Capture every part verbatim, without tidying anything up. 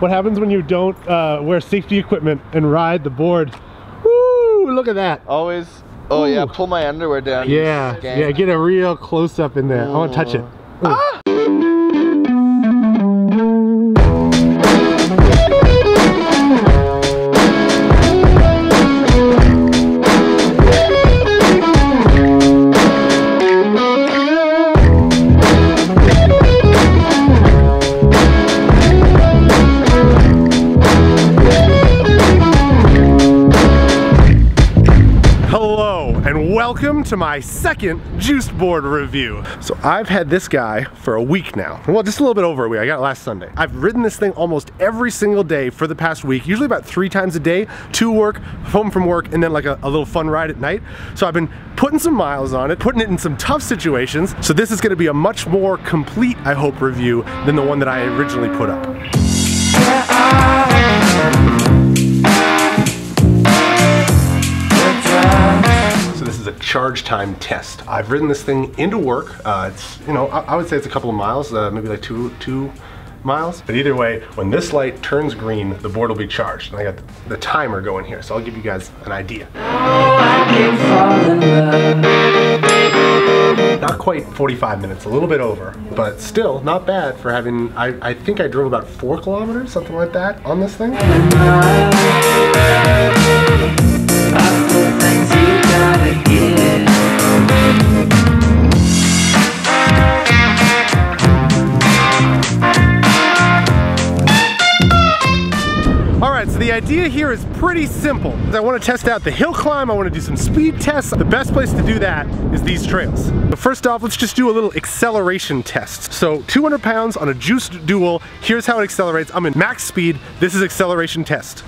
what happens when you don't uh, wear safety equipment and ride the board. Woo, look at that. Always. Oh, ooh. Yeah, pull my underwear down. Yeah, yeah, get a real close up in there. Ooh. I want to touch it. Ah! Welcome to my second Juiced Board review. So I've had this guy for a week now. Well, just a little bit over a week. I got it last Sunday. I've ridden this thing almost every single day for the past week, usually about three times a day, to work, home from work, and then like a, a little fun ride at night. So I've been putting some miles on it, putting it in some tough situations. So this is gonna be a much more complete, I hope, review than the one that I originally put up. A charge time test. I've ridden this thing into work. Uh, it's, you know, I, I would say it's a couple of miles, uh, maybe like two, two miles. But either way, when this light turns green, the board will be charged. And I got the, the timer going here, so I'll give you guys an idea. Not quite forty-five minutes, a little bit over, but still not bad for having, I, I think I drove about four kilometers, something like that, on this thing. The idea here is pretty simple. I want to test out the hill climb, I want to do some speed tests. The best place to do that is these trails. But first off, let's just do a little acceleration test. So two hundred pounds on a Juiced Dual, here's how it accelerates. I'm in max speed, this is acceleration test.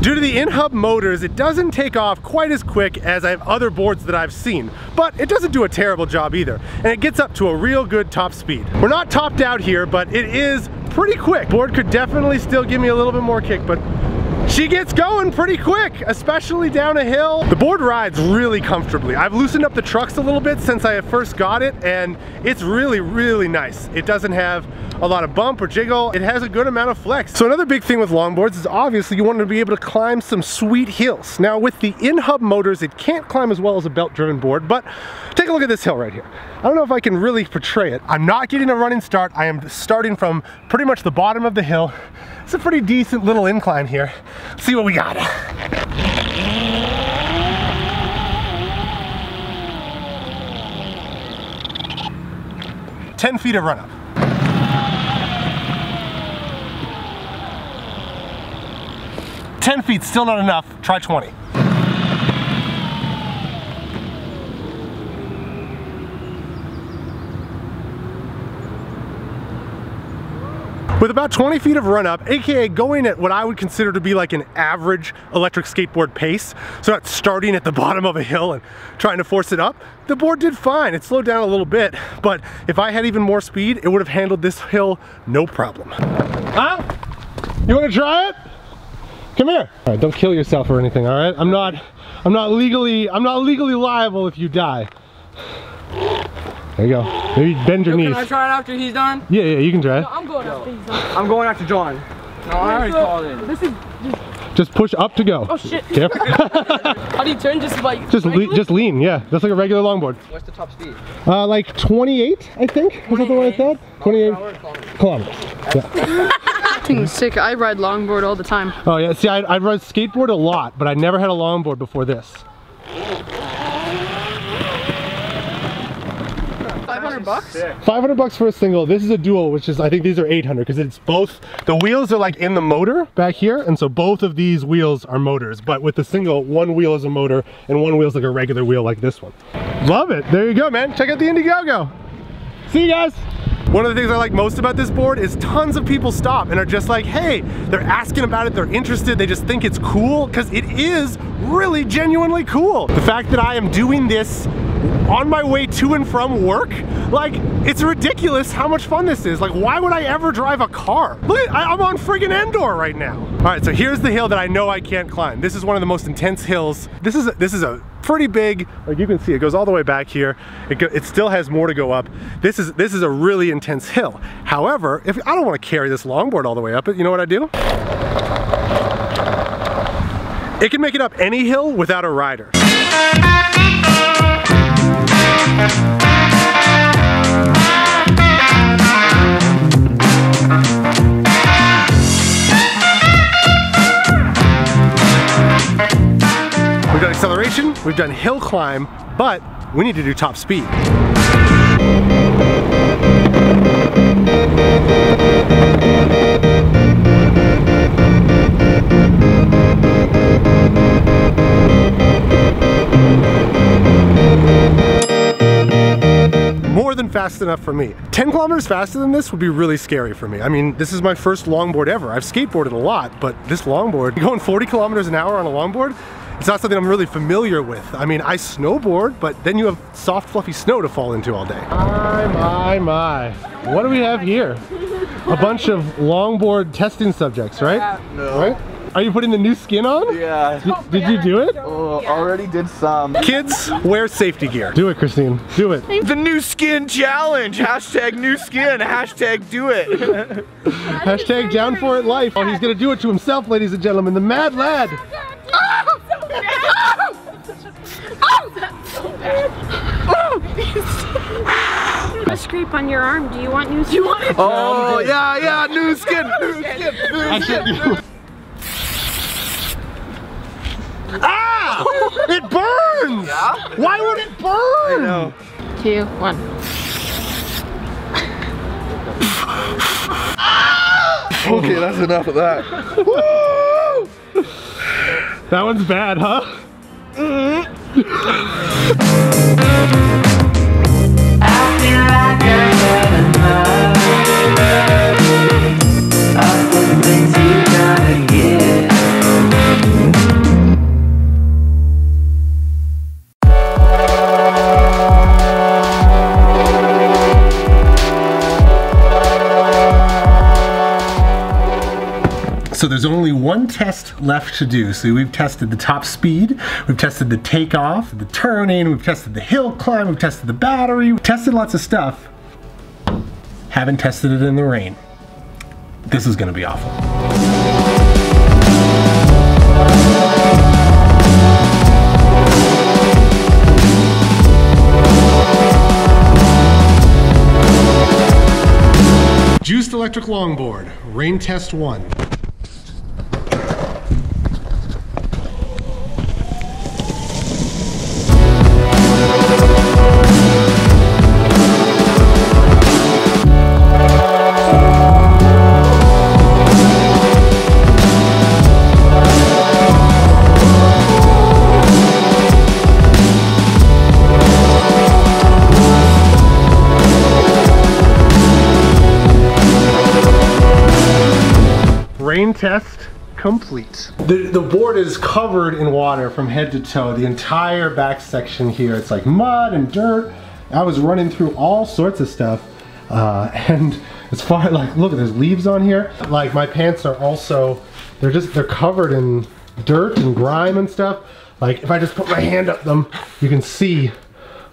Due to the in-hub motors, it doesn't take off quite as quick as I have other boards that I've seen, but it doesn't do a terrible job either, and it gets up to a real good top speed. We're not topped out here, but it is pretty quick. Board could definitely still give me a little bit more kick, but she gets going pretty quick, especially down a hill. The board rides really comfortably. I've loosened up the trucks a little bit since I first got it, and it's really, really nice. It doesn't have a lot of bump or jiggle. It has a good amount of flex. So another big thing with longboards is obviously you want to be able to climb some sweet hills. Now with the in-hub motors, it can't climb as well as a belt-driven board, but take a look at this hill right here. I don't know if I can really portray it. I'm not getting a running start. I am starting from pretty much the bottom of the hill. It's a pretty decent little incline here. Let's see what we got. ten feet of run up. ten feet, still not enough. Try twenty. With about twenty feet of run up, aka going at what I would consider to be like an average electric skateboard pace, so not starting at the bottom of a hill and trying to force it up, the board did fine. It slowed down a little bit, but if I had even more speed, it would have handled this hill no problem. Huh? You wanna try it? Come here. All right, don't kill yourself or anything, all right? I'm not, I'm not legally, I'm not legally liable if you die. There you go. Maybe bend your Yo, knees. Can I try it after he's done? Yeah, yeah, you can try it. No, I'm going no. after he's done. I'm going after John. No, I already so, called in. This is just... just push up to go. Oh shit. Yep. How do you turn? Just like just le just lean. Yeah, that's like a regular longboard. What's the top speed? Uh, like twenty-eight, I think. Was that the one I said? twenty-eight kilometers. Yeah. Sick. I ride longboard all the time. Oh yeah. See, I I ride skateboard a lot, but I never had a longboard before this. five hundred bucks? five hundred bucks for a single. This is a dual, which is, I think these are eight hundred, because it's both, the wheels are like in the motor back here, and so both of these wheels are motors, but with the single, one wheel is a motor, and one wheel is like a regular wheel like this one. Love it. There you go, man. Check out the Indiegogo. See you guys. One of the things I like most about this board is tons of people stop and are just like, hey, they're asking about it, they're interested, they just think it's cool, because it is really genuinely cool. The fact that I am doing this on my way to and from work. Like, it's ridiculous how much fun this is. Like, why would I ever drive a car? Look, I, I'm on friggin' Endor right now. All right, so here's the hill that I know I can't climb. This is one of the most intense hills. This is a, this is a pretty big, like you can see, it goes all the way back here. It, go, it still has more to go up. This is, this is a really intense hill. However, if I don't want to carry this longboard all the way up, you know what I do? It can make it up any hill without a rider. We've done acceleration, we've done hill climb, but we need to do top speed. More than fast enough for me. ten kilometers faster than this would be really scary for me. I mean, this is my first longboard ever. I've skateboarded a lot, but this longboard, going forty kilometers an hour on a longboard, it's not something I'm really familiar with. I mean, I snowboard, but then you have soft, fluffy snow to fall into all day. My, my, my. What do we have here? A bunch of longboard testing subjects, right? Yeah. No. Right? Are you putting the new skin on? Yeah. D did you do it? Oh, already did some. Kids, wear safety gear. Do it, Christine. Do it. The new skin challenge. Hashtag new skin. Hashtag do it. Hashtag down for it life. Oh, he's going to do it to himself, ladies and gentlemen. The mad lad. A scrape on your arm. Do you want new skin? You want it? Oh yeah, yeah, new skin, new skin, new skin. Ah! It burns! Yeah? Why would it burn? I know. Two, one. Okay, that's enough of that. Woo! That one's bad, huh? Mm-hmm. So there's only one test left to do. So we've tested the top speed, we've tested the takeoff, the turning, we've tested the hill climb, we've tested the battery, we've tested lots of stuff. Haven't tested it in the rain. This is gonna be awful. Juiced electric longboard, rain test one. Rain test complete. The, the board is covered in water from head to toe. The entire back section here, it's like mud and dirt. I was running through all sorts of stuff. Uh, and as far like, look, there's leaves on here. Like my pants are also, they're just, they're covered in dirt and grime and stuff. Like if I just put my hand up them, you can see,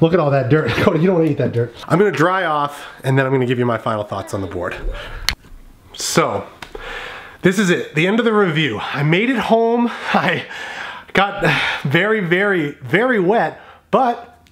look at all that dirt. Cody, you don't wanna eat that dirt. I'm gonna dry off and then I'm gonna give you my final thoughts on the board. So. This is it, the end of the review. I made it home, I got very, very, very wet, but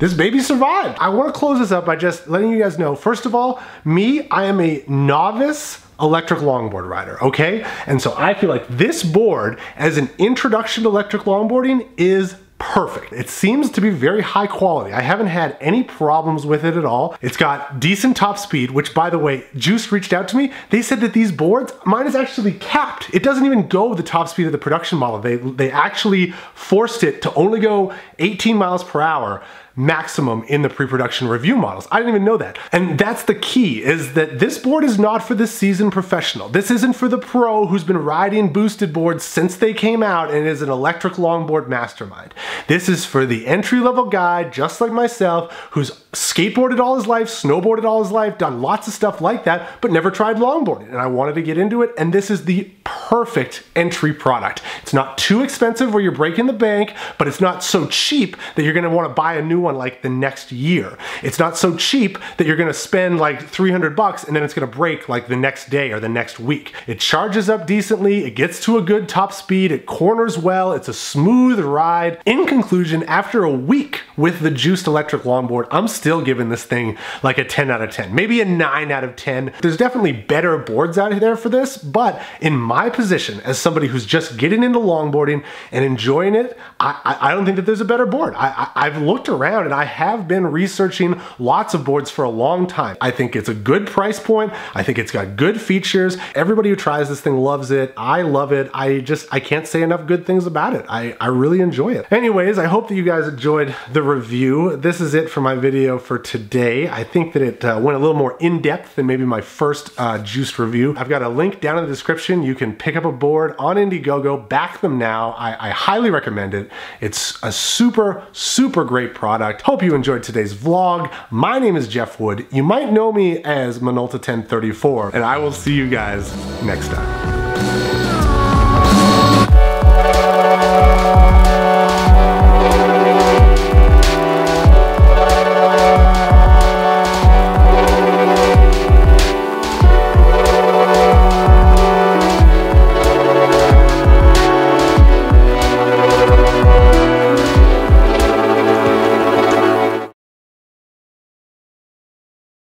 this baby survived. I wanna close this up by just letting you guys know, first of all, me, I am a novice electric longboard rider, okay? And so I feel like this board, as an introduction to electric longboarding, is perfect. It seems to be very high quality. I haven't had any problems with it at all. It's got decent top speed, which by the way, Juiced reached out to me. They said that these boards, mine is actually capped. It doesn't even go the top speed of the production model. They, they actually forced it to only go eighteen miles per hour. maximum in the pre-production review models. I didn't even know that. And that's the key, is that this board is not for the seasoned professional. This isn't for the pro who's been riding boosted boards since they came out and is an electric longboard mastermind. This is for the entry-level guy, just like myself, who's skateboarded all his life, snowboarded all his life, done lots of stuff like that, but never tried longboarding. And I wanted to get into it, and this is the perfect entry product. It's not too expensive where you're breaking the bank, but it's not so cheap that you're gonna wanna buy a new one like the next year. It's not so cheap that you're gonna spend like three hundred bucks and then it's gonna break like the next day or the next week. It charges up decently, it gets to a good top speed, it corners well, it's a smooth ride. In conclusion, after a week with the Juiced electric longboard, I'm still giving this thing like a ten out of ten, maybe a nine out of ten. There's definitely better boards out there for this, but in my position as somebody who's just getting into longboarding and enjoying it, I, I, I don't think that there's a better board. I, I, I've looked around and I have been researching lots of boards for a long time. I think it's a good price point. I think it's got good features. Everybody who tries this thing loves it. I love it. I just, I can't say enough good things about it. I, I really enjoy it. Anyways, I hope that you guys enjoyed the review. This is it for my video for today. I think that it uh, went a little more in depth than maybe my first uh, Juiced review. I've got a link down in the description. You can pick up a board on Indiegogo, back them now. I, I highly recommend it. It's a super, super great product. Hope you enjoyed today's vlog. My name is Jeff Wood. You might know me as Minolta ten thirty-four, and I will see you guys next time.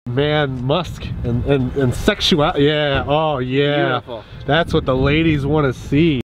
Man, musk and, and, and sexuality. Yeah, oh yeah. Beautiful. That's what the ladies want to see.